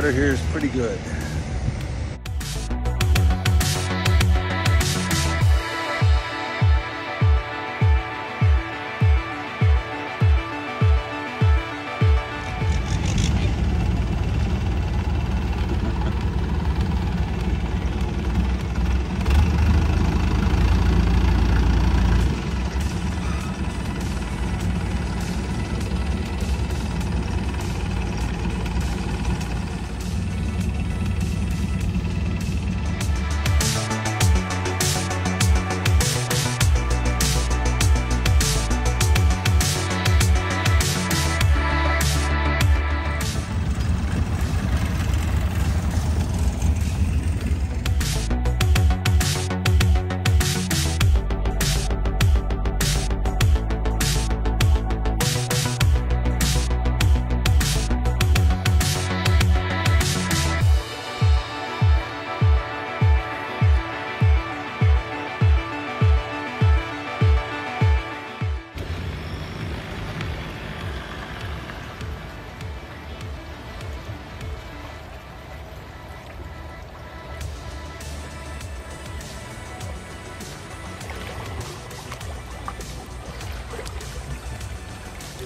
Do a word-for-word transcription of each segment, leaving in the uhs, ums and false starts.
water here is pretty good.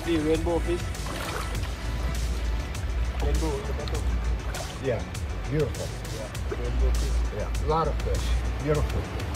See rainbow fish? Rainbow tomato? Yeah, beautiful. Yeah, rainbow fish. Yeah, a lot of fish. Beautiful.